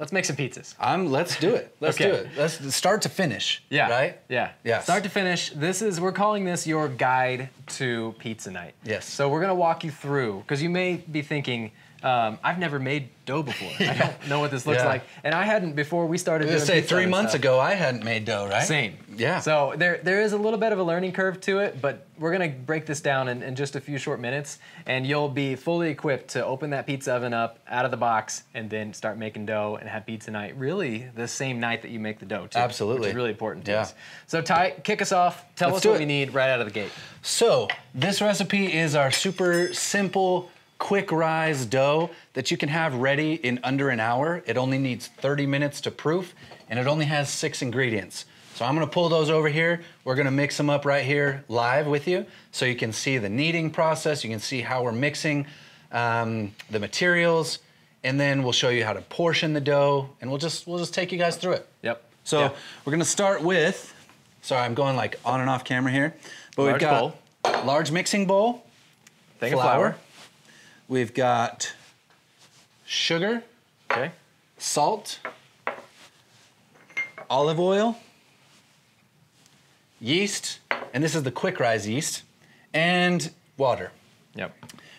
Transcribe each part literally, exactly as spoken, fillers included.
Let's make some pizzas. Um, let's do it. Let's okay. do it. Let's start to finish. Yeah. Right? Yeah. Yeah. Start to finish. This is, we're calling this your guide to pizza night. Yes. So we're gonna walk you through, because you may be thinking, um, I've never made dough before. Yeah. I don't know what this looks yeah. like. And I hadn't before we started doing say three months stuff. ago, I hadn't made dough, right? Same. Yeah. So there, there is a little bit of a learning curve to it, but we're gonna break this down in, in just a few short minutes, and you'll be fully equipped to open that pizza oven up out of the box and then start making dough and have pizza night, really the same night that you make the dough too. Absolutely. Which is really important to yeah. us. So Ty, kick us off. Tell Let's us what it. we need right out of the gate. So this recipe is our super simple, quick rise dough that you can have ready in under an hour. It only needs thirty minutes to proof, and it only has six ingredients. So I'm gonna pull those over here. We're gonna mix them up right here live with you so you can see the kneading process, you can see how we're mixing um, the materials, and then we'll show you how to portion the dough, and we'll just, we'll just take you guys through it. Yep. So yep. we're gonna start with, sorry, I'm going like on and off camera here, but large we've got bowl. large mixing bowl, Think flour. Of flour. We've got sugar, okay. salt, olive oil, yeast, and this is the quick rise yeast, and water. Yep.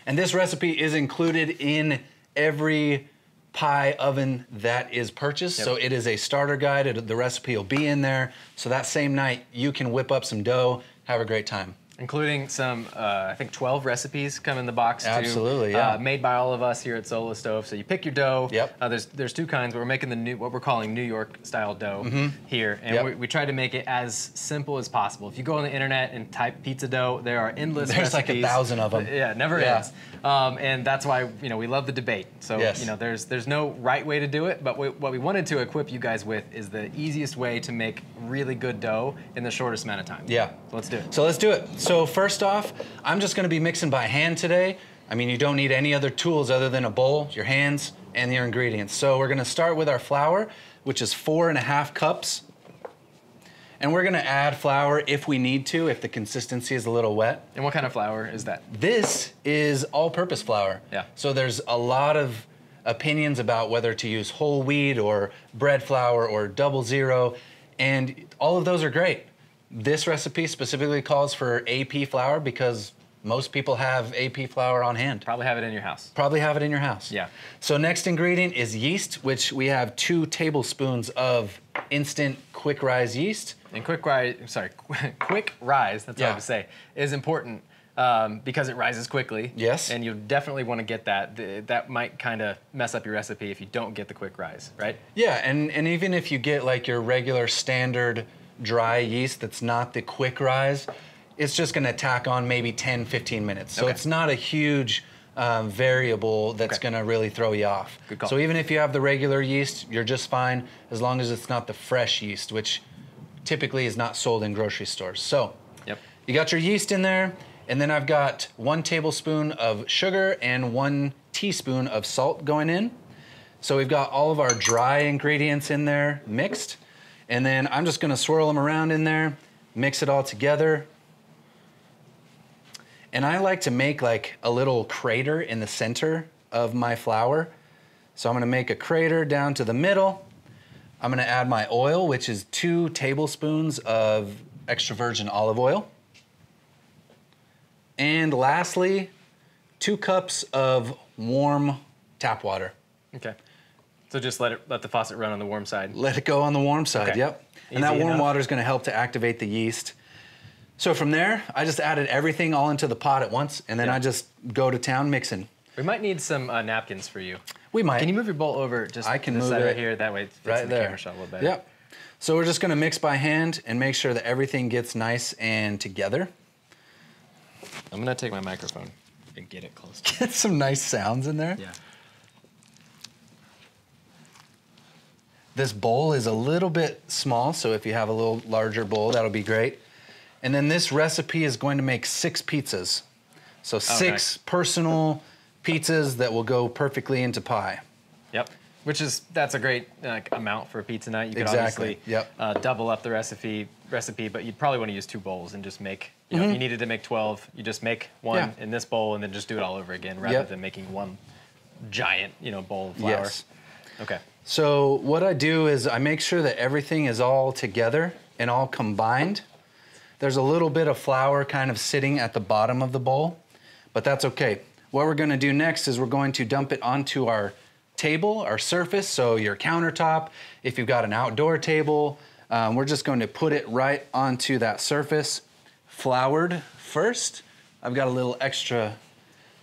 And this recipe is included in every pie oven that is purchased. Yep. So it is a starter guide. It, the recipe will be in there. So that same night, you can whip up some dough, have a great time. Including some, uh, I think twelve recipes come in the box too. Absolutely, yeah. Uh, made by all of us here at Solo Stove. So you pick your dough. Yep. Uh, there's there's two kinds. We're making the new what we're calling New York style dough mm-hmm. here, and yep. we, we try to make it as simple as possible. If you go on the internet and type pizza dough, there are endless there's recipes. There's like a thousand of them. Yeah, never yeah. ends. Um, and that's why you know we love the debate. So yes. you know there's there's no right way to do it, but we, what we wanted to equip you guys with is the easiest way to make really good dough in the shortest amount of time. Yeah. So let's do it. So let's do it. So So first off, I'm just gonna be mixing by hand today. I mean, you don't need any other tools other than a bowl, your hands, and your ingredients. So we're gonna start with our flour, which is four and a half cups. And we're gonna add flour if we need to, if the consistency is a little wet. And what kind of flour is that? This is all-purpose flour. Yeah. So there's a lot of opinions about whether to use whole wheat or bread flour or double zero, and all of those are great. This recipe specifically calls for A P flour because most people have A P flour on hand. Probably have it in your house. Probably have it in your house. Yeah. So next ingredient is yeast, which we have two tablespoons of instant quick rise yeast. And quick rise, sorry, quick rise, that's yeah. what I would say, is important um, because it rises quickly. Yes. And you definitely want to get that. That might kind of mess up your recipe if you don't get the quick rise, right? Yeah, and, and even if you get like your regular standard dry yeast that's not the quick rise, it's just gonna tack on maybe ten, fifteen minutes. So okay. it's not a huge um, variable that's okay. gonna really throw you off. Good call. So even if you have the regular yeast, you're just fine as long as it's not the fresh yeast, which typically is not sold in grocery stores. So yep. you got your yeast in there, and then I've got one tablespoon of sugar and one teaspoon of salt going in. So we've got all of our dry ingredients in there mixed. And then I'm just gonna swirl them around in there, mix it all together. And I like to make like a little crater in the center of my flour. So I'm gonna make a crater down to the middle. I'm gonna add my oil, which is two tablespoons of extra virgin olive oil. And lastly, two cups of warm tap water. Okay. So just let it let the faucet run on the warm side. Let it go on the warm side, okay. yep. Easy and that warm enough. water is gonna help to activate the yeast. So from there, I just added everything all into the pot at once, and then yep. I just go to town mixing. We might need some uh, napkins for you. We might. Can you move your bowl over just I can this move side it right here? That way it fits right in the there. camera shot a little better. Yep. So we're just gonna mix by hand and make sure that everything gets nice and together. I'm gonna take my microphone and get it close to Get some nice sounds in there. Yeah. This bowl is a little bit small, so if you have a little larger bowl, that'll be great. And then this recipe is going to make six pizzas. So six okay. personal pizzas that will go perfectly into pie. Yep, which is, that's a great uh, amount for a pizza night. You could exactly. obviously yep. uh, double up the recipe, recipe, but you'd probably want to use two bowls and just make, you know, mm-hmm. if you needed to make twelve, you just make one yeah. in this bowl and then just do it all over again rather yep. than making one giant, you know, bowl of flour. Yes. Okay. So what I do is I make sure that everything is all together and all combined. There's a little bit of flour kind of sitting at the bottom of the bowl, but that's okay. What we're gonna do next is we're going to dump it onto our table, our surface, so your countertop, if you've got an outdoor table, um, we're just going to put it right onto that surface, floured first. I've got a little extra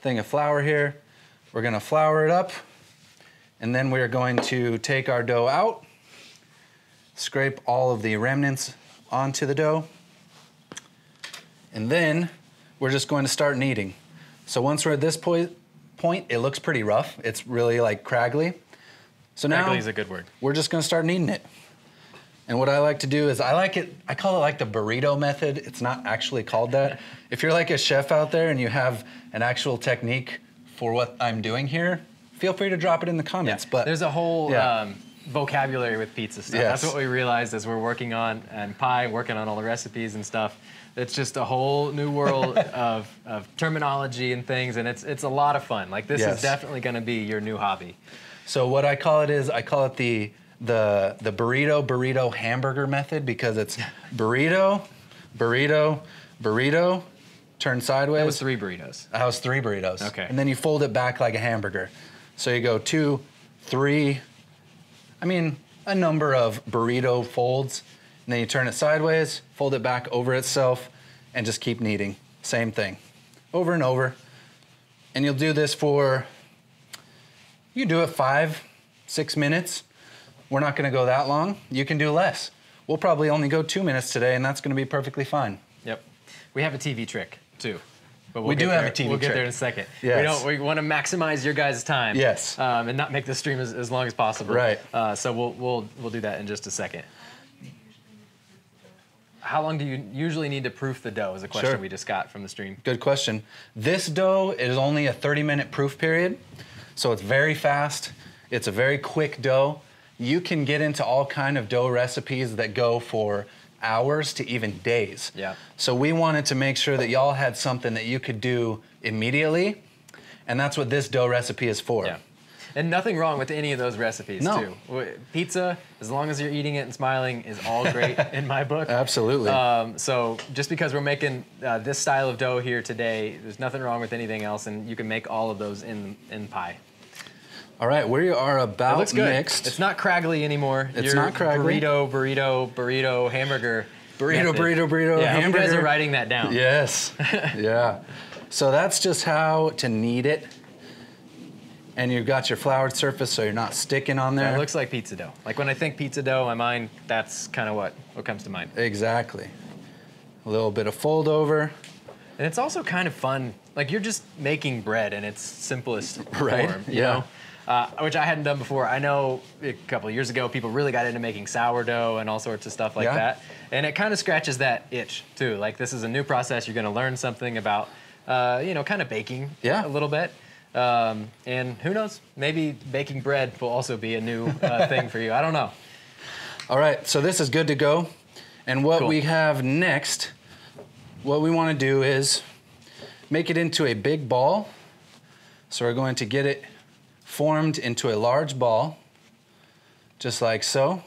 thing of flour here. We're gonna flour it up, and then we're going to take our dough out, scrape all of the remnants onto the dough, and then we're just going to start kneading. So once we're at this point, point, it looks pretty rough. It's really like craggly. So now craggly is a good word. We're just gonna start kneading it. And what I like to do is I like it, I call it like the burrito method. It's not actually called that. If you're like a chef out there and you have an actual technique for what I'm doing here, feel free to drop it in the comments. Yeah. But there's a whole yeah. um, vocabulary with pizza stuff. Yes. That's what we realized as we're working on and Pi, working on all the recipes and stuff. It's just a whole new world of, of terminology and things, and it's it's a lot of fun. Like this yes. is definitely gonna be your new hobby. So what I call it is, I call it the the the burrito, burrito, hamburger method, because it's burrito, burrito, burrito, turn sideways. That was three burritos. That was three burritos. Okay. And then you fold it back like a hamburger. So you go two, three, I mean, a number of burrito folds. And then you turn it sideways, fold it back over itself, and just keep kneading. Same thing, over and over. And you'll do this for, you do it five, six minutes. We're not gonna go that long. You can do less. We'll probably only go two minutes today, and that's gonna be perfectly fine. Yep. We have a T V trick, too. But we'll we do there. have a T V we'll trick. We'll get there in a second. Yes. We, don't, we wanna maximize your guys' time. Yes. Um, and not make this stream as, as long as possible. Right. Uh, so we'll, we'll, we'll do that in just a second. How long do you usually need to proof the dough is a question sure. we just got from the stream. Good question. This dough is only a thirty minute proof period, so it's very fast. It's a very quick dough. You can get into all kind of dough recipes that go for hours to even days. Yeah. So we wanted to make sure that y'all had something that you could do immediately, and that's what this dough recipe is for. Yeah. And nothing wrong with any of those recipes, no. too. Pizza, as long as you're eating it and smiling, is all great in my book. Absolutely. Um, so just because we're making uh, this style of dough here today, there's nothing wrong with anything else, and you can make all of those in, in Pi. All right, we are about it looks good. mixed. It's not craggly anymore. It's Your not craggly. Burrito, burrito, burrito, hamburger. Burrito, method. burrito, burrito, yeah, hamburger. You guys are writing that down. Yes, yeah. So that's just how to knead it. And you've got your floured surface, so you're not sticking on there. It looks like pizza dough. Like when I think pizza dough, my mind, that's kind of what, what comes to mind. Exactly. A little bit of fold over. And it's also kind of fun. Like you're just making bread in its simplest right? form, you yeah. know? Uh, which I hadn't done before. I know a couple of years ago, people really got into making sourdough and all sorts of stuff like yeah. that. And it kind of scratches that itch too. Like this is a new process. You're gonna learn something about, uh, you know, kind of baking yeah. a little bit. Um, and who knows, maybe baking bread will also be a new uh, thing for you. I don't know. All right, so this is good to go. And what cool. we have next, what we want to do is make it into a big ball. So we're going to get it formed into a large ball, just like so.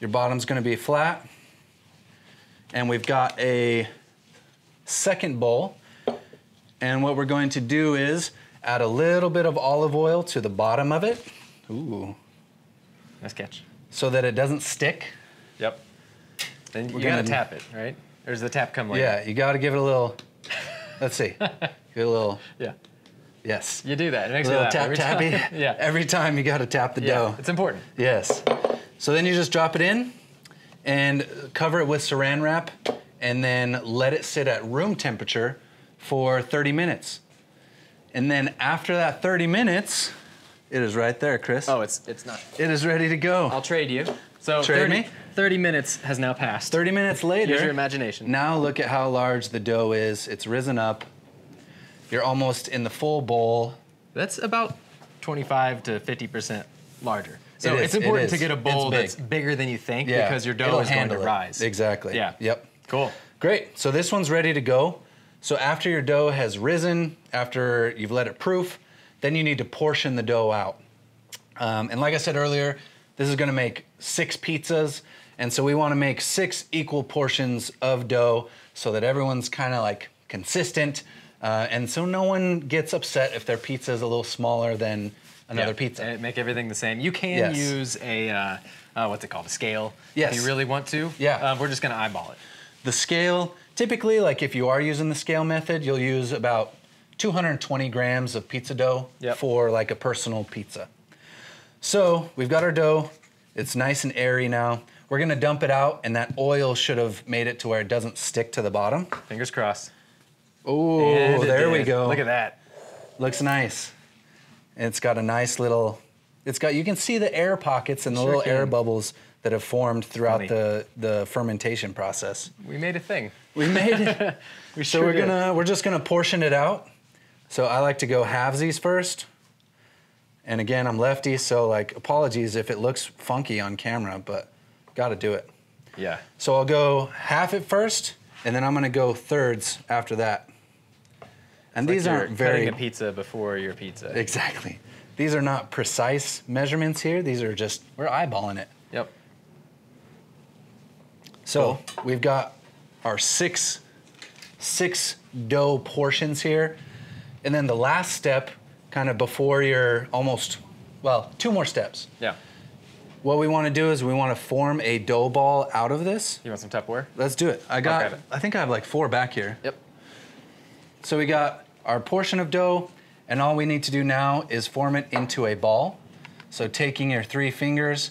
Your bottom's going to be flat. And we've got a second bowl. And what we're going to do is add a little bit of olive oil to the bottom of it. Ooh. Nice catch. So that it doesn't stick. Yep. And we're you gotta tap it, right? Or does the tap come later? Yeah, you gotta give it a little, let's see. Give it a little. Yeah. Yes. You do that, it makes a little me laugh. Tap, tappy. yeah. Every time you gotta tap the yeah, dough. It's important. Yes. So then you just drop it in and cover it with saran wrap and then let it sit at room temperature for thirty minutes. And then after that thirty minutes, it is right there, Chris. Oh, it's it's not. It is ready to go. I'll trade you. So trade me. thirty minutes has now passed. thirty minutes later. Use your imagination. Now look at how large the dough is. It's risen up. You're almost in the full bowl. That's about twenty-five to fifty percent larger. So it it's important it to get a bowl that's bigger than you think yeah. because your dough It'll is going to it. rise. Exactly. Yeah. Yep. Cool. Great. So this one's ready to go. So after your dough has risen, after you've let it proof, then you need to portion the dough out. Um, and like I said earlier, this is gonna make six pizzas. And so we wanna make six equal portions of dough so that everyone's kinda like consistent. Uh, and so no one gets upset if their pizza is a little smaller than another yeah, pizza. And make everything the same. You can yes. use a, uh, uh, what's it called, a scale yes. if you really want to. Yeah. Uh, we're just gonna eyeball it. The scale, typically, like if you are using the scale method, you'll use about two hundred twenty grams of pizza dough yep. for like a personal pizza. So we've got our dough. It's nice and airy now. We're gonna dump it out, and that oil should have made it to where it doesn't stick to the bottom. Fingers crossed. Oh, there we go. Look at that. Looks nice. It's got a nice little, it's got, you can see the air pockets and the little air bubbles that have formed throughout the, the fermentation process. We made a thing. We made it. we so sure we're gonna, we're just gonna portion it out. So I like to go halvesies first. And again, I'm lefty, so like apologies if it looks funky on camera, but gotta do it. Yeah. So I'll go half at first, and then I'm gonna go thirds after that. And it's these like aren't very- cutting a pizza before your pizza. Exactly. These are not precise measurements here. These are just, we're eyeballing it. Yep. So cool. We've got our six, six dough portions here. And then the last step kind of before your almost, well, two more steps. Yeah. What we want to do is we want to form a dough ball out of this. You want some Tupperware? Let's do it. I got, it. I think I have like four back here. Yep. So we got our portion of dough, and all we need to do now is form it into a ball. So taking your three fingers,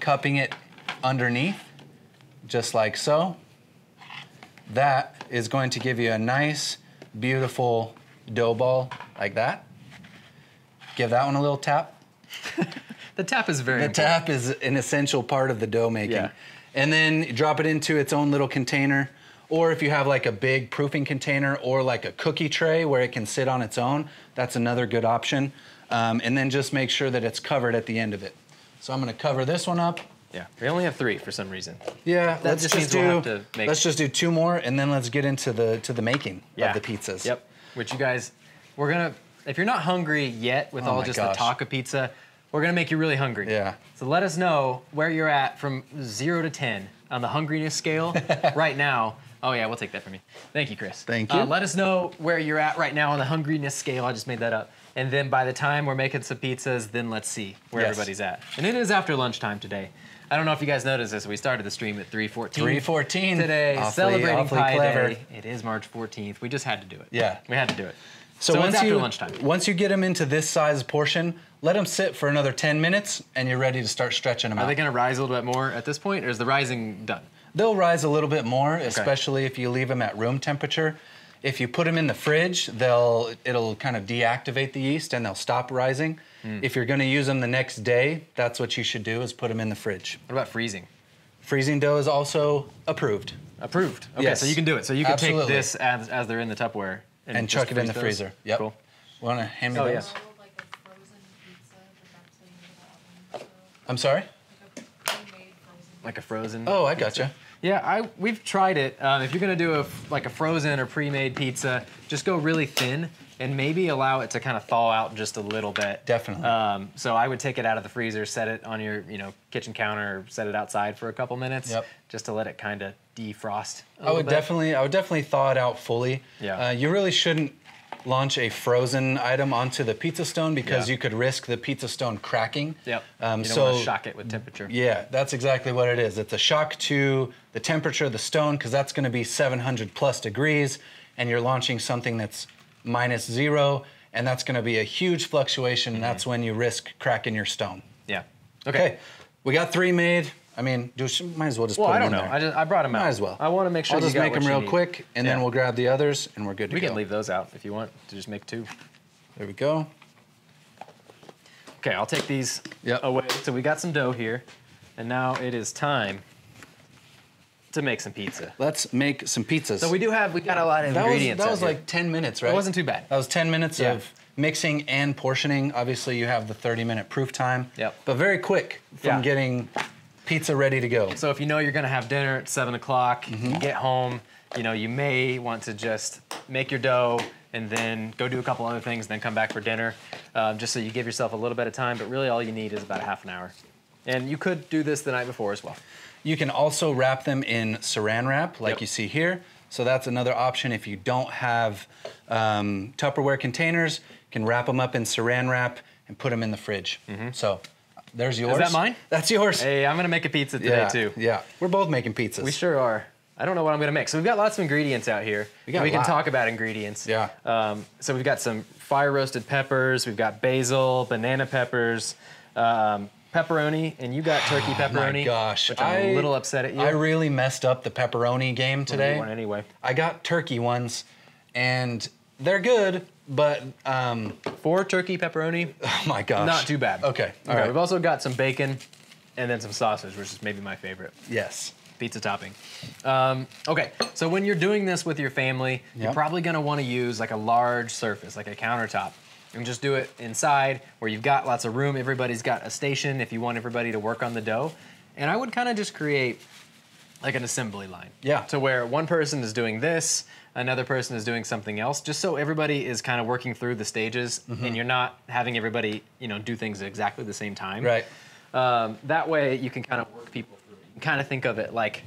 cupping it underneath, just like so. That is going to give you a nice, beautiful dough ball like that. Give that one a little tap. The tap is very The important. Tap is an essential part of the dough making. Yeah. And then drop it into its own little container, or if you have like a big proofing container or like a cookie tray where it can sit on its own, that's another good option. Um, and then just make sure that it's covered at the end of it. So I'm gonna cover this one up. Yeah, we only have three for some reason. Yeah, let's just, just do, we'll have to make let's just do two more and then let's get into the, to the making yeah. of the pizzas. Yep, which you guys, we're gonna, if you're not hungry yet with oh all just gosh. the taco pizza, we're gonna make you really hungry. Yeah. So let us know where you're at from zero to ten on the hungriness scale right now. Oh yeah, we'll take that from you. Thank you, Chris. Thank you. Uh, let us know where you're at right now on the hungriness scale. I just made that up. And then by the time we're making some pizzas, then let's see where yes. everybody's at. And it is after lunchtime today. I don't know if you guys noticed this, we started the stream at three fourteen. three fourteen. Today, awfully, celebrating awfully Pi clever. Day. It is March fourteenth. We just had to do it. Yeah. We had to do it. So, so once, it's after you, lunchtime. once you get them into this size portion, let them sit for another ten minutes and you're ready to start stretching them Are out. Are they gonna rise a little bit more at this point, or is the rising done? They'll rise a little bit more, okay. especially if you leave them at room temperature. If you put them in the fridge, they'll it'll kind of deactivate the yeast and they'll stop rising. Mm. If you're gonna use them the next day, that's what you should do, is put them in the fridge. What about freezing? Freezing dough is also approved. Approved, okay, yes. so you can do it. So you can Absolutely. take this as, as they're in the Tupperware. And, and chuck it in the those? freezer. Yep. Cool. Want to hand me oh, those? Yeah. I'm sorry? Like a frozen. Oh, I gotcha. Pizza. Yeah, I we've tried it. Um, if you're gonna do a like a frozen or pre-made pizza, just go really thin and maybe allow it to kind of thaw out just a little bit. Definitely. Um, so I would take it out of the freezer, set it on your you know kitchen counter, or set it outside for a couple minutes, yep. just to let it kind of defrost. I would bit. definitely, I would definitely thaw it out fully. Yeah. Uh, you really shouldn't launch a frozen item onto the pizza stone because yeah. you could risk the pizza stone cracking. Yep. Um, you don't so want to shock it with temperature. Yeah, that's exactly what it is. It's a shock to the temperature of the stone because that's going to be seven hundred plus degrees, and you're launching something that's minus zero, and that's going to be a huge fluctuation. Mm-hmm. And that's when you risk cracking your stone. Yeah. Okay. okay. We got three made. I mean, do, might as well just well, put them in Well, I don't know. I, just, I brought them out. Might as well. I want to make sure I'll you got I'll just make them real need. quick, and yeah. then we'll grab the others, and we're good to we go. We can leave those out if you want to just make two. There we go. Okay, I'll take these yep. away. So we got some dough here, and now it is time to make some pizza. Let's make some pizzas. So we do have, we got a lot of that ingredients. Was, that was here. like ten minutes, right? That wasn't too bad. That was ten minutes yeah. of mixing and portioning. Obviously, you have the thirty minute proof time, yep. but very quick from yeah. getting pizza ready to go. So if you know you're gonna have dinner at seven o'clock, mm-hmm. you get home, you know, you may want to just make your dough, and then go do a couple other things, and then come back for dinner, um, just so you give yourself a little bit of time, but really all you need is about a half an hour. And you could do this the night before as well. You can also wrap them in saran wrap, like yep. you see here. So that's another option. If you don't have um, Tupperware containers, you can wrap them up in saran wrap and put them in the fridge. Mm-hmm. So there's yours. Is that mine? That's yours. Hey, I'm gonna make a pizza today yeah, too. Yeah, we're both making pizzas. We sure are. I don't know what I'm gonna make. So we've got lots of ingredients out here. We, got we can talk about ingredients. Yeah. Um, so we've got some fire roasted peppers, we've got basil, banana peppers, um, pepperoni, and you got turkey pepperoni. Oh my gosh. Which I'm I, a little upset at you. I really messed up the pepperoni game today. Well, one anyway. I got turkey ones, and they're good, but... Um, Four turkey pepperoni. Oh my gosh. Not too bad. Okay, all okay, right. We've also got some bacon, and then some sausage, which is maybe my favorite. Yes. Pizza topping. Um, okay, so when you're doing this with your family, yep. you're probably gonna wanna use like a large surface, like a countertop. And just do it inside where you've got lots of room. Everybody's got a station if you want everybody to work on the dough. And I would kind of just create like an assembly line. Yeah. To where one person is doing this, another person is doing something else, just so everybody is kind of working through the stages mm-hmm. and you're not having everybody, you know, do things at exactly the same time. Right. Um, that way you can kind of work people through it. You can kind of think of it like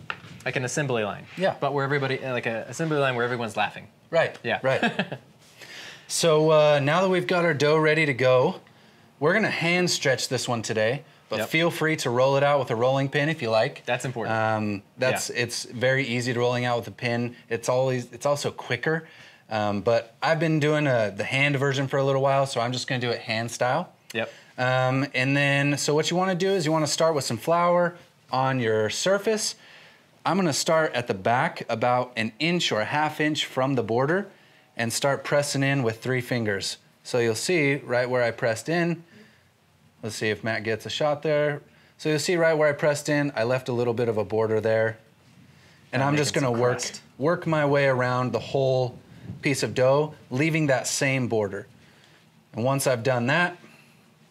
like an assembly line. Yeah. But where everybody, like an assembly line where everyone's laughing. Right. Yeah. Right. So uh, now that we've got our dough ready to go, we're gonna hand stretch this one today, but yep. feel free to roll it out with a rolling pin if you like. That's important. Um, that's yeah. It's very easy to rolling out with a pin. It's always it's also quicker, um, but I've been doing a, the hand version for a little while, so I'm just gonna do it hand style. Yep. Um, and then, so what you wanna do is you wanna start with some flour on your surface. I'm gonna start at the back about an inch or a half inch from the border, and start pressing in with three fingers. So you'll see right where I pressed in. Let's see if Matt gets a shot there. So you'll see right where I pressed in, I left a little bit of a border there. And I'm just gonna work, work my way around the whole piece of dough, leaving that same border. And once I've done that,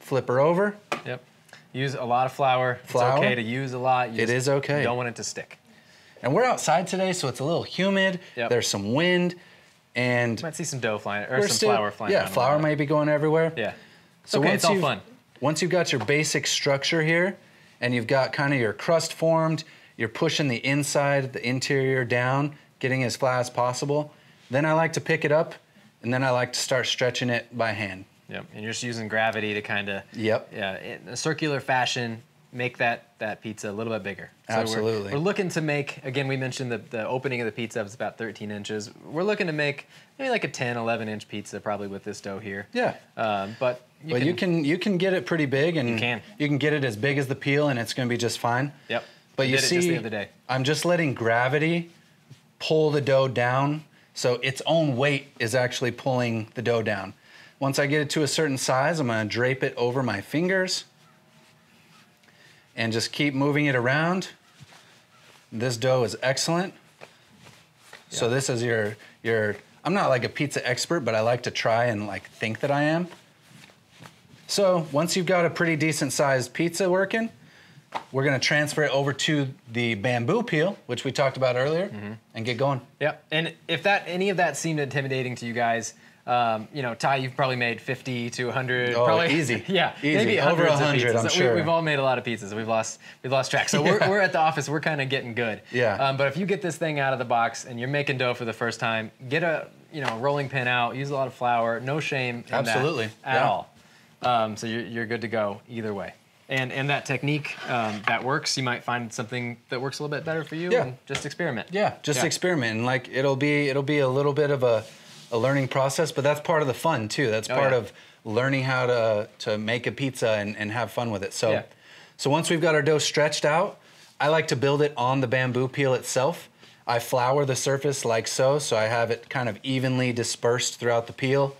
flip her over. Yep. Use a lot of flour. flour. It's okay to use a lot. Use, it is okay. You don't want it to stick. And we're outside today, so it's a little humid. Yep. There's some wind. And you might see some dough flying, or some still, flour flying. Yeah, flour might be going everywhere. Yeah. So okay, once it's all fun. Once you've got your basic structure here, and you've got kind of your crust formed, you're pushing the inside, the interior down, getting as flat as possible. Then I like to pick it up, and then I like to start stretching it by hand. Yep. And you're just using gravity to kind of, yep. yeah, in a circular fashion, make that, that pizza a little bit bigger. So Absolutely. We're, we're looking to make, again, we mentioned the, the opening of the pizza was about thirteen inches. We're looking to make maybe like a ten, eleven inch pizza probably with this dough here. Yeah. Um, but you, well, can, you, can, you can get it pretty big, and you can. you can get it as big as the peel, and it's gonna be just fine. Yep. But we you did see, it just the other day. I'm just letting gravity pull the dough down. So its own weight is actually pulling the dough down. Once I get it to a certain size, I'm gonna drape it over my fingers and just keep moving it around. This dough is excellent. Yep. So this is your, your, I'm not like a pizza expert, but I like to try and like think that I am. So once you've got a pretty decent sized pizza working, we're gonna transfer it over to the bamboo peel, which we talked about earlier, mm-hmm. and get going. Yep, and if that any of that seemed intimidating to you guys, Um, you know, Ty, you've probably made fifty to a hundred. Oh, probably, easy. Yeah, easy. Maybe over a hundred, I'm so sure. We, we've all made a lot of pizzas. We've lost, we've lost track. So yeah. we're, we're at the office, we're kind of getting good. Yeah. Um, but if you get this thing out of the box and you're making dough for the first time, get a, you know, rolling pin out, use a lot of flour, no shame in Absolutely. that at yeah. all. Um, so you're, you're good to go either way. And, and that technique, um, that works. You might find something that works a little bit better for you. Yeah. And just experiment. Yeah, just yeah. experiment. And like, it'll be, it'll be a little bit of a, a learning process, but that's part of the fun too. That's oh, part yeah. of learning how to, to make a pizza and, and have fun with it. So, yeah. so once we've got our dough stretched out, I like to build it on the bamboo peel itself. I flour the surface like so, so I have it kind of evenly dispersed throughout the peel.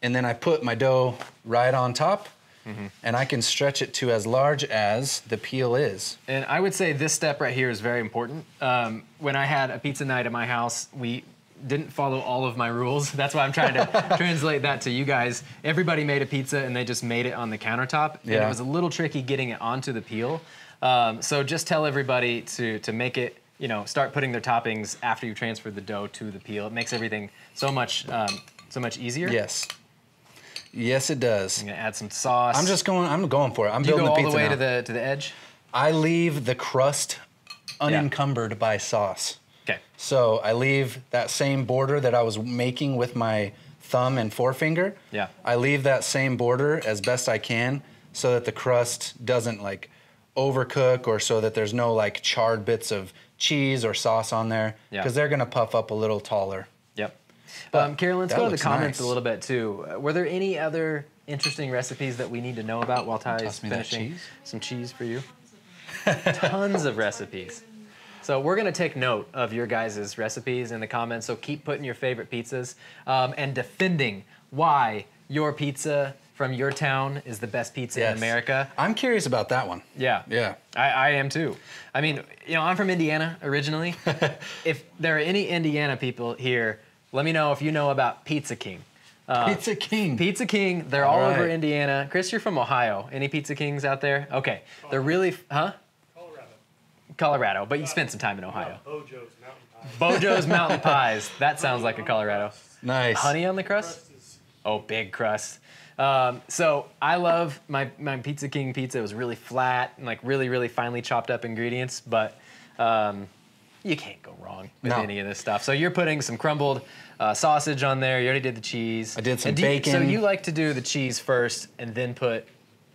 And then I put my dough right on top, mm-hmm. and I can stretch it to as large as the peel is. And I would say this step right here is very important. Um, when I had a pizza night at my house, we didn't follow all of my rules. That's why I'm trying to translate that to you guys. Everybody made a pizza and they just made it on the countertop. Yeah. And it was a little tricky getting it onto the peel. Um, so just tell everybody to, to make it, you know, start putting their toppings after you transfer the dough to the peel. It makes everything so much, um, So much easier? Yes. Yes, it does. I'm gonna add some sauce. I'm just going, I'm going for it. I'm Do building you go the pizza all the way now. to the to the edge? I leave the crust unencumbered yeah. by sauce. Okay. So I leave that same border that I was making with my thumb and forefinger. Yeah. I leave that same border as best I can so that the crust doesn't like overcook or so that there's no like charred bits of cheese or sauce on there. Yeah. Because they're gonna puff up a little taller. Yep. But um, Karen, let's go to the comments nice. a little bit too. Uh, were there any other interesting recipes that we need to know about while Ty is finishing cheese? some cheese for you? Tons of recipes. So we're gonna take note of your guys' recipes in the comments, so keep putting your favorite pizzas um, and defending why your pizza from your town is the best pizza yes. in America. I'm curious about that one. Yeah. Yeah. I, I am too. I mean, you know, I'm from Indiana originally. If there are any Indiana people here, let me know if you know about Pizza King. Uh, Pizza King. Pizza King, they're all, all right. over Indiana. Chris, you're from Ohio. Any Pizza Kings out there? Okay, Colorado. they're really, huh? Colorado. Colorado, but Colorado. you spent some time in Ohio. No, Bojo's Mountain Pies. Bojo's Mountain Pies, that sounds like a Colorado. Nice. Honey on the crust? crust is... Oh, big crust. Um, so I love my, my Pizza King pizza. It was really flat and like really, really finely chopped up ingredients, but um, you can't go wrong with no. any of this stuff. So you're putting some crumbled uh, sausage on there. You already did the cheese. I did some bacon. You, so you like to do the cheese first and then put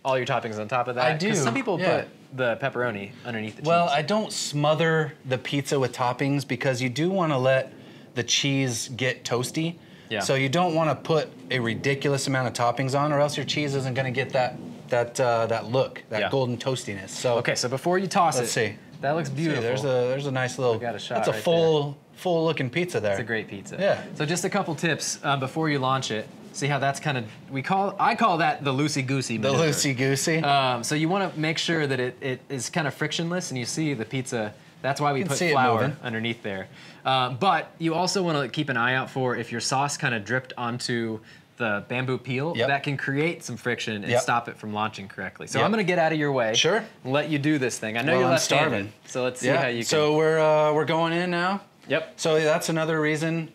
all your toppings on top of that? I do. Because some people yeah. put the pepperoni underneath the well, cheese. Well, I don't smother the pizza with toppings because you do want to let the cheese get toasty. Yeah. So you don't want to put a ridiculous amount of toppings on or else your cheese isn't going to get that that uh, that look, that yeah. golden toastiness. So Okay, so before you toss let's it. Let's see. That looks beautiful. See, there's a there's a nice little. Got a shot. That's a right full there. full looking pizza there. It's a great pizza. Yeah. So just a couple tips uh, before you launch it. See how that's kind of we call I call that the loosey goosey. The loosey goosey. Um, so you want to make sure that it it is kind of frictionless, and you see the pizza. That's why we put flour underneath there. Uh, but you also want to keep an eye out for if your sauce kind of dripped onto the bamboo peel, yep. that can create some friction and yep. stop it from launching correctly. So yep. I'm gonna get out of your way. Sure. And let you do this thing. I know well, you're left-handed, so let's see yeah. how you can. So we're, uh, we're going in now. Yep. So that's another reason.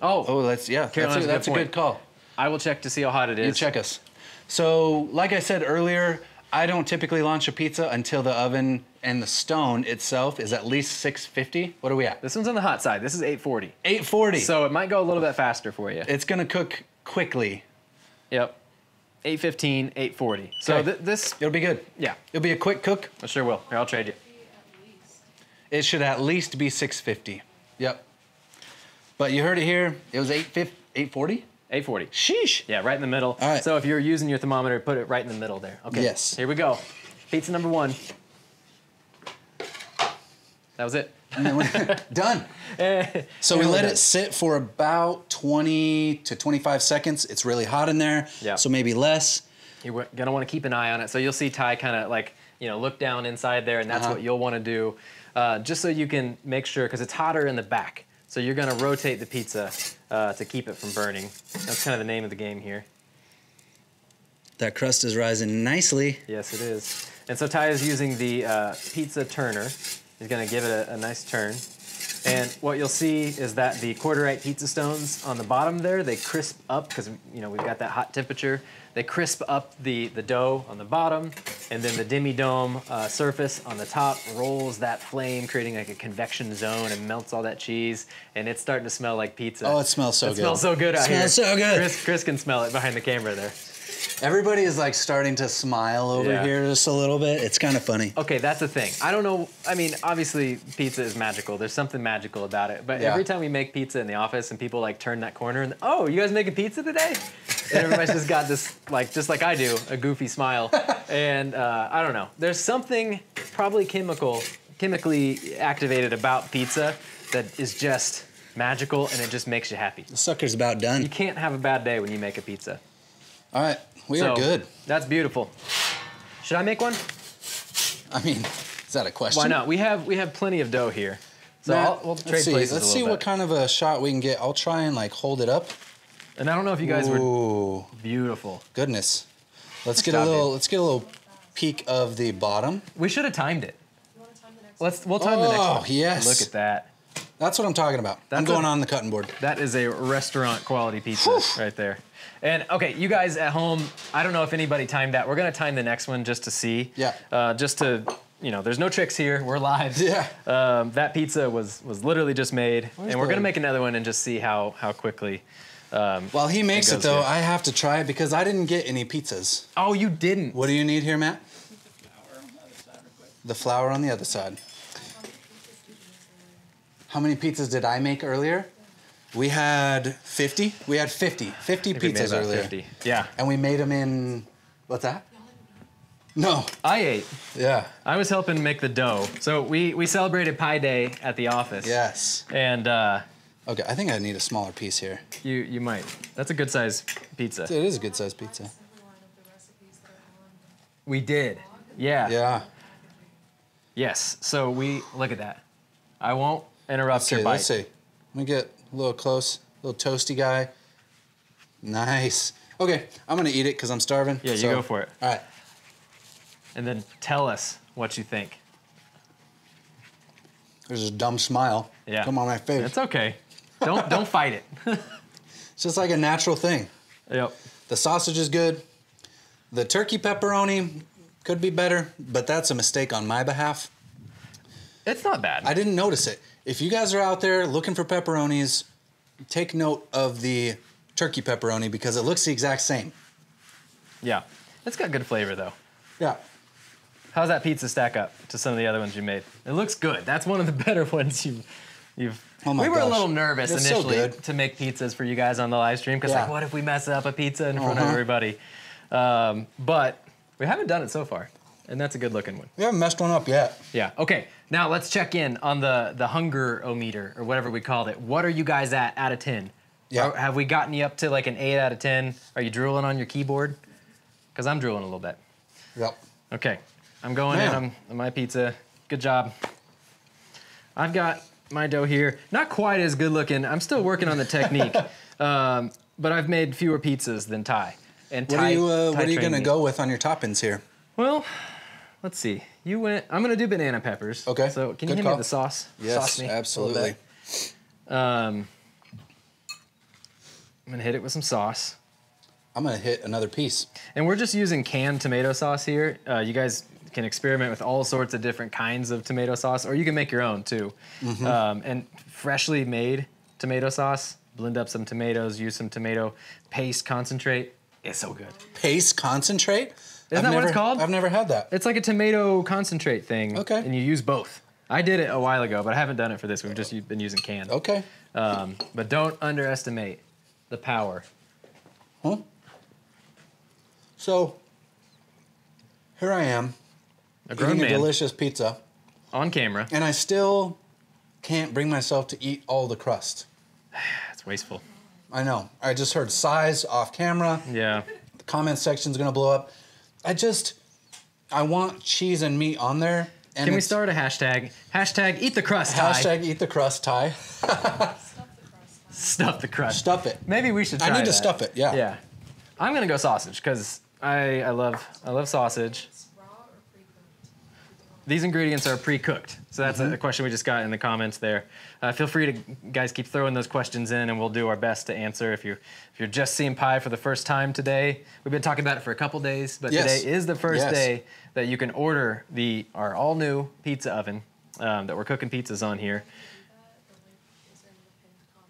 Oh. Oh, that's, yeah, Carolina's that's, a, that's a good call. I will check to see how hot it is. You check us. So like I said earlier, I don't typically launch a pizza until the oven and the stone itself is at least six fifty. What are we at? This one's on the hot side. This is eight forty. eight forty. So it might go a little bit faster for you. It's gonna cook quickly. Yep. eight fifteen, eight forty. So th this- It'll be good. Yeah. It'll be a quick cook. It sure will. Here, I'll trade you. It should at least be six fifty. Yep. But you heard it here. It was eight forty? eight forty. Sheesh. Yeah, right in the middle. All right. So if you're using your thermometer, put it right in the middle there. Okay. Yes. Here we go. Pizza number one. That was it. Done. So we let it sit for about twenty to twenty-five seconds. It's really hot in there, yeah. so maybe less. You're gonna wanna keep an eye on it. So you'll see Ty kinda like, you know, look down inside there and that's uh-huh. what you'll wanna do. Uh, just so you can make sure, because it's hotter in the back. So you're gonna rotate the pizza uh, to keep it from burning. That's kind of the name of the game here. That crust is rising nicely. Yes, it is. And so Ty is using the uh, pizza turner. He's gonna give it a, a nice turn. And what you'll see is that the quarterite pizza stones on the bottom there, they crisp up, because you know we've got that hot temperature. They crisp up the, the dough on the bottom, and then the demi-dome uh, surface on the top rolls that flame, creating like a convection zone and melts all that cheese, and it's starting to smell like pizza. Oh, it smells so it good. It smells so good out here. It smells so good. Chris, Chris can smell it behind the camera there. Everybody is like starting to smile over yeah. here just a little bit. It's kind of funny. Okay, that's the thing. I don't know, I mean, obviously pizza is magical. There's something magical about it. But yeah. every time we make pizza in the office and people like turn that corner and, oh, you guys making pizza today? And everybody's just got this, like, just like I do, a goofy smile. And uh, I don't know. There's something probably chemical, chemically activated about pizza that is just magical and it just makes you happy. The sucker's about done. You can't have a bad day when you make a pizza. All right, we so, are good. That's beautiful. Should I make one? I mean, is that a question? Why not? We have we have plenty of dough here. So Matt, I'll, we'll trade let's see, places let's a see bit. what kind of a shot we can get. I'll try and like hold it up. And I don't know if you guys Ooh. were beautiful. Goodness. Let's get Stop a little it. let's get a little peek of the bottom. We should have timed it. You want to time the next one? Let's we'll time oh, the next one. Oh, yes. Look at that. That's what I'm talking about. That's I'm going a, on the cutting board. That is a restaurant quality pizza Whew. right there. And okay, you guys at home, I don't know if anybody timed that. We're gonna time the next one just to see. Yeah. Uh, just to, you know, there's no tricks here. We're live. Yeah. Um, that pizza was was literally just made, Where's and we're gonna make another one and just see how how quickly. Um, While he makes it, it though, here. I have to try it because I didn't get any pizzas. Oh, you didn't. What do you need here, Matt? The flour on the other side. How many pizzas did I make earlier? We had fifty. We had fifty. fifty pizzas earlier. fifty. Yeah. And we made them in, what's that? No. I ate. Yeah. I was helping make the dough. So we, we celebrated Pi Day at the office. Yes. And, uh. Okay, I think I need a smaller piece here. You, you might. That's a good size pizza. It is a good size pizza. We did. Yeah. Yeah. Yes. So we, look at that. I won't. Interrupt let's your see, bite. Let's see. Let me get a little close. A little toasty guy. Nice. Okay, I'm gonna eat it because I'm starving. Yeah, so. You go for it. All right. And then tell us what you think. There's a dumb smile. Yeah. Come on my face. It's okay. Don't don't fight it. It's just like a natural thing. Yep. The sausage is good. The turkey pepperoni could be better, but that's a mistake on my behalf. It's not bad. I didn't notice it. If you guys are out there looking for pepperonis, take note of the turkey pepperoni because it looks the exact same. Yeah, it's got good flavor though. Yeah. How's that pizza stack up to some of the other ones you made? It looks good. That's one of the better ones you've. you've... Oh my gosh. We were a little nervous it's initially so good. to make pizzas for you guys on the live stream because yeah. like, what if we mess up a pizza in front uh-huh. of everybody? Um, but we haven't done it so far. And that's a good looking one. We haven't messed one up yet. Yeah, okay. Now let's check in on the, the hunger-o-meter or whatever we called it. What are you guys at out of ten? Yeah. Are, have we gotten you up to like an eight out of ten? Are you drooling on your keyboard? Because I'm drooling a little bit. Yep. Okay, I'm going Man. in on, on my pizza. Good job. I've got my dough here. Not quite as good looking. I'm still working on the technique. um, but I've made fewer pizzas than Ty. And Ty, what are you, uh, Ty what are you gonna me. go with on your toppings here? Well, let's see. You went, I'm gonna do banana peppers. Okay. So can you Good hand call. me the sauce? Yes, sauce me absolutely. Um, I'm gonna hit it with some sauce. I'm gonna hit another piece. And we're just using canned tomato sauce here. Uh, you guys can experiment with all sorts of different kinds of tomato sauce, or you can make your own too. Mm-hmm. um, and freshly made tomato sauce, blend up some tomatoes, use some tomato paste concentrate. It's so good. Paste concentrate? Isn't that what it's called? I've never had that. It's like a tomato concentrate thing. Okay. And you use both. I did it a while ago, but I haven't done it for this. We've just been using canned. Okay. Um, but don't underestimate the power. Huh? So, here I am, eating a delicious pizza. On camera. And I still can't bring myself to eat all the crust. It's wasteful. I know. I just heard sighs off camera. Yeah. The comment section's gonna blow up. I just, I want cheese and meat on there. And Can we start a hashtag? Hashtag eat the crust, Ty. Hashtag eat the crust, Ty. Stuff the crust. Stuff the crust. Stuff it. Maybe we should try I need that. to stuff it, yeah. Yeah. I'm gonna go sausage, because I, I, love, I love sausage. Raw or pre-cooked? These ingredients are pre-cooked. So that's mm-hmm. a, a question we just got in the comments there. Uh, feel free to, guys, keep throwing those questions in and we'll do our best to answer. If you're, if you're just seeing Pi for the first time today, we've been talking about it for a couple days, but yes. today is the first yes. day that you can order the our all-new pizza oven um, that we're cooking pizzas on here.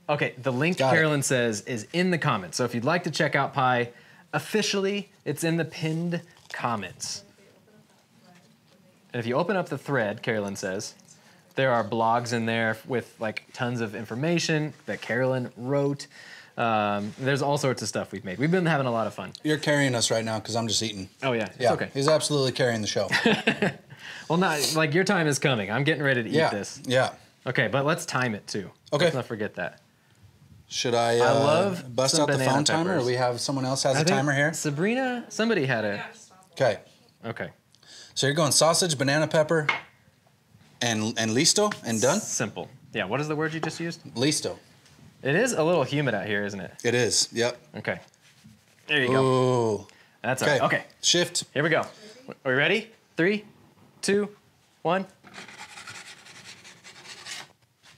Okay, the link, got Carolyn it. says, is in the comments. So if you'd like to check out Pi, officially, it's in the pinned comments. And if you open up the thread, Carolyn says, there are blogs in there with like tons of information that Carolyn wrote. Um, there's all sorts of stuff we've made. We've been having a lot of fun. You're carrying us right now because I'm just eating. Oh yeah, it's yeah, okay. He's absolutely carrying the show. Well, not like your time is coming. I'm getting ready to eat yeah, this. Yeah. Okay, but let's time it too. Okay. Let's not forget that. Should I, uh, I love bust out the phone peppers. timer or we have someone else has I a timer here? Sabrina, somebody had a... Okay. Okay. So you're going sausage, banana pepper, and and listo, and done? Simple. Yeah, what is the word you just used? Listo. It is a little humid out here, isn't it? It is, yep. Okay. There you Ooh. go. That's all right, okay. Shift. Here we go. Are we ready? Three, two, one.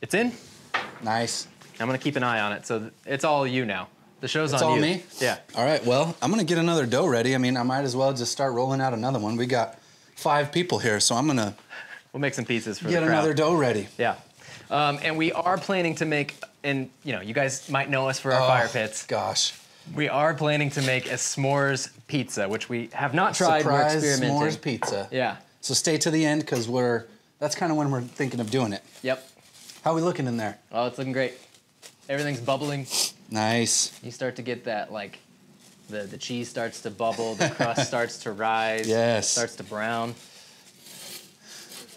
It's in. Nice. I'm gonna keep an eye on it. So it's all you now. The show's it's on you. It's all me? Yeah. All right, well, I'm gonna get another dough ready. I mean, I might as well just start rolling out another one. We got five people here, so I'm gonna... We'll make some pieces for the crowd. Get another dough ready. Yeah. Um, and we are planning to make, and you know, you guys might know us for our oh, fire pits. gosh. We are planning to make a s'mores pizza, which we have not tried. Surprise, we're experimenting. S'mores pizza. Yeah. So stay to the end, because we're, that's kind of when we're thinking of doing it. Yep. How are we looking in there? Oh, it's looking great. Everything's bubbling. Nice. You start to get that, like, the, the cheese starts to bubble, the crust starts to rise. Yes. It starts to brown.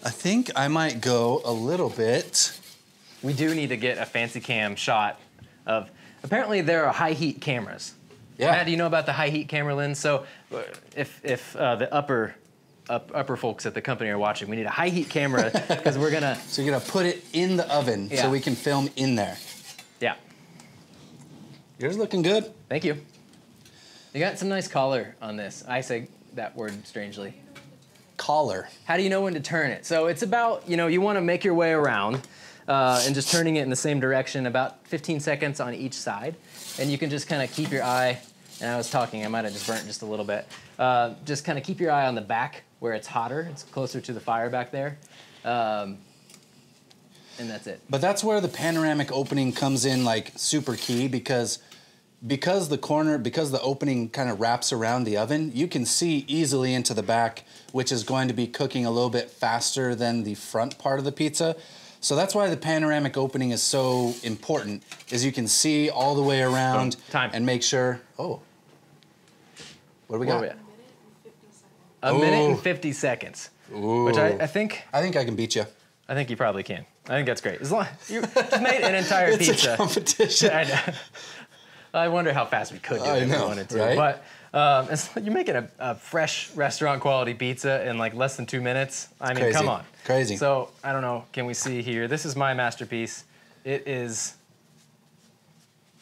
I think I might go a little bit. We do need to get a fancy cam shot of, apparently there are high heat cameras. Yeah. Matt, do you know about the high heat camera lens? So if, if uh, the upper, up, upper folks at the company are watching, we need a high heat camera because we're gonna. So you're gonna put it in the oven yeah. so we can film in there. Yeah. Yours looking good. Thank you. You got some nice color on this. I say that word strangely. Collar. How do you know when to turn it? So it's about, you know, you want to make your way around uh, and just turning it in the same direction, about fifteen seconds on each side. And you can just kind of keep your eye, and I was talking, I might have just burnt just a little bit. Uh, just kind of keep your eye on the back where it's hotter. It's closer to the fire back there. Um, and that's it. But that's where the panoramic opening comes in like super key because Because the corner, because the opening kind of wraps around the oven, you can see easily into the back, which is going to be cooking a little bit faster than the front part of the pizza. So that's why the panoramic opening is so important, is you can see all the way around Time. and make sure, oh, what do we got? We a minute and fifty seconds. A minute and fifty seconds, Ooh. which I, I think. I think I can beat you. I think you probably can. I think that's great. As long, you made an entire it's pizza. It's a competition. I know. I wonder how fast we could do it if we wanted to. Right? But um, it's like you're making a, a fresh restaurant quality pizza in like less than two minutes. I mean, Crazy. come on. Crazy. So I don't know, can we see here? This is my masterpiece. It is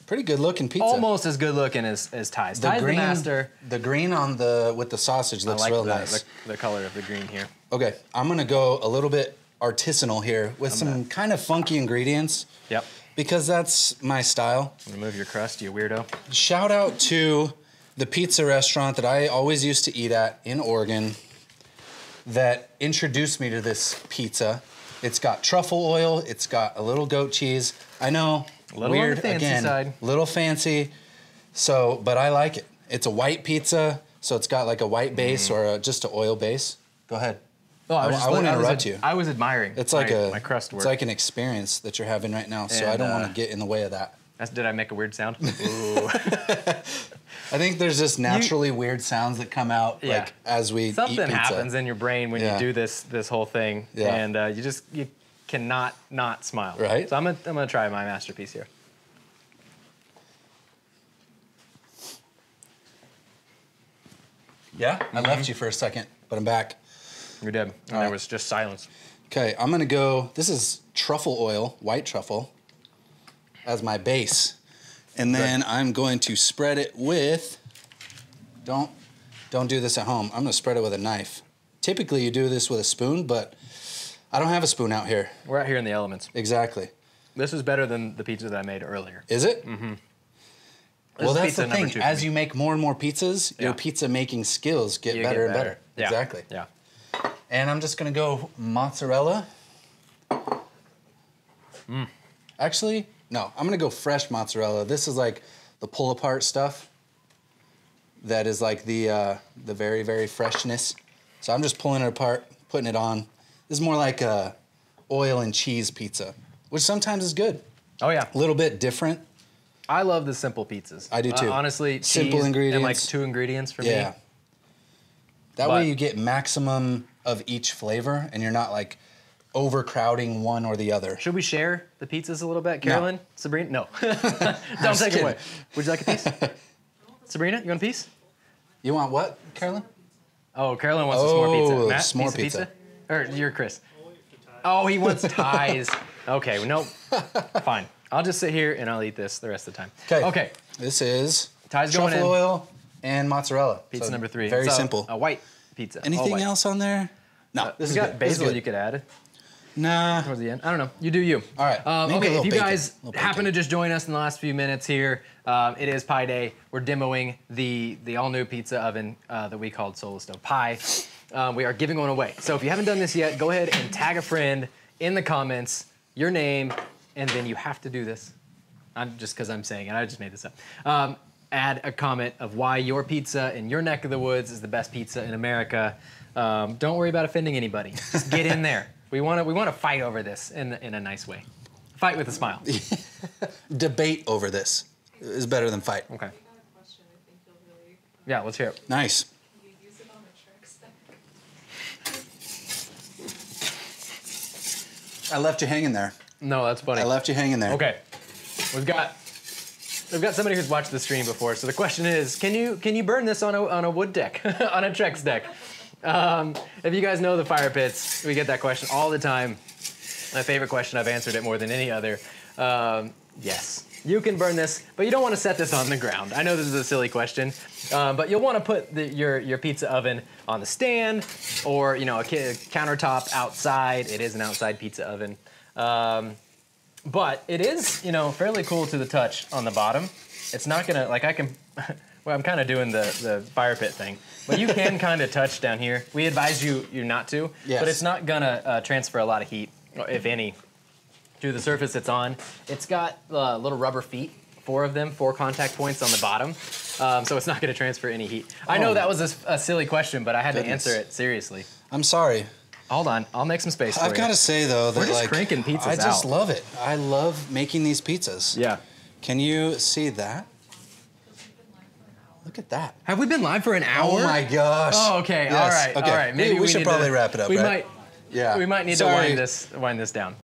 pretty good looking pizza. Almost as good looking as, as Ty's. The Ty's green, the master. The green on the, with the sausage looks like real the, nice. The, the color of the green here. Okay, I'm gonna go a little bit artisanal here with I'm some back. kind of funky ingredients. Yep. Because that's my style. Remove your crust, you weirdo. Shout out to the pizza restaurant that I always used to eat at in Oregon that introduced me to this pizza. It's got truffle oil, it's got a little goat cheese. I know, a little weird, on the fancy again, side. little fancy, so, but I like it. It's a white pizza, so it's got like a white base mm. or a, just an oil base. Go ahead. Oh, I, I, I won't interrupt you. I was admiring it's like my, a, my crust work. It's like an experience that you're having right now, so and, I don't uh, want to get in the way of that. That's, did I make a weird sound? Ooh. I think there's just naturally you, weird sounds that come out yeah. like as we Something eat pizza. happens in your brain when yeah. you do this this whole thing, yeah. and uh, you just you cannot not smile. Right. So I'm gonna I'm gonna try my masterpiece here. Yeah, mm-hmm. I left you for a second, but I'm back. You're dead. And right. there was just silence. Okay, I'm gonna go, this is truffle oil, white truffle, as my base. And then Good. I'm going to spread it with, don't, don't do this at home. I'm gonna spread it with a knife. Typically you do this with a spoon, but I don't have a spoon out here. We're out here in the elements. Exactly. This is better than the pizza that I made earlier. Is it? Mm-hmm. This well, that's the thing. As you make more and more pizzas, yeah. your pizza making skills get you better get and better. better. Yeah. Exactly. Yeah. And I'm just gonna go mozzarella. Mm. Actually, no, I'm gonna go fresh mozzarella. This is like the pull apart stuff that is like the, uh, the very, very freshness. So I'm just pulling it apart, putting it on. This is more like a oil and cheese pizza, which sometimes is good. Oh yeah. A little bit different. I love the simple pizzas. I do too. Uh, honestly, simple ingredients. And like two ingredients for yeah. me. Yeah. That but way you get maximum of each flavor and you're not like overcrowding one or the other. Should we share the pizzas a little bit? Carolyn, no. Sabrina, no. Don't take it away. Would you like a piece? Sabrina, you want a piece? You want what, Carolyn? Oh, Carolyn wants oh, a s'more pizza. Matt, s'more piece pizza. pizza? Or you're Chris. Oh, he wants ties. Okay, nope, fine. I'll just sit here and I'll eat this the rest of the time. Okay, Okay. this is ties going truffle in. oil and mozzarella. Pizza so number three. Very so simple. A white. Pizza. Anything else on there? No. Uh, this we is got good. basil you could add. Nah. Towards the end. I don't know. You do you. All right. Um, okay, if you guys happen to just join us in the last few minutes here, um, it is Pi Day. We're demoing the, the all-new pizza oven uh, that we called Solo Stove Pi. Um, we are giving one away. So if you haven't done this yet, go ahead and tag a friend in the comments, your name, and then you have to do this. I'm just because I'm saying it. I just made this up. Um, add a comment of why your pizza in your neck of the woods is the best pizza in America. Um, don't worry about offending anybody. Just get in there. We want to we want to fight over this in in a nice way. Fight with a smile. Debate over this is better than fight. Okay. I got a question I think you'll really... Yeah, let's hear it. Nice. Can you use it on the Trex deck? I left you hanging there. No, that's funny. I left you hanging there. Okay. We've got we've got somebody who's watched the stream before. So the question is, can you can you burn this on a on a wood deck, on a Trex deck? Um, if you guys know the fire pits, we get that question all the time. My favorite question, I've answered it more than any other. Um, yes, you can burn this, but you don't want to set this on the ground. I know this is a silly question, uh, but you'll want to put the, your, your pizza oven on the stand or, you know, a, a countertop outside. It is an outside pizza oven. Um, but it is, you know, fairly cool to the touch on the bottom. It's not gonna, like I can... Well, I'm kind of doing the, the fire pit thing, but you can kind of touch down here. We advise you you not to, yes. But it's not gonna uh, transfer a lot of heat, if any, to the surface it's on. It's got uh, little rubber feet, four of them, four contact points on the bottom, um, so it's not gonna transfer any heat. I know oh, that was a, a silly question, but I had goodness. to answer it seriously. I'm sorry. Hold on, I'll make some space for I've you. Gotta say though, that we're just like, cranking pizzas I just out. love it. I love making these pizzas. Yeah. Can you see that? Look at that. Have we been live for an hour? Oh my gosh. Oh, okay. Yes. All right. Okay. All right. Maybe, Maybe we, we should we probably to, wrap it up. We right? might. Yeah. We might need Sorry. to wind this wind this down.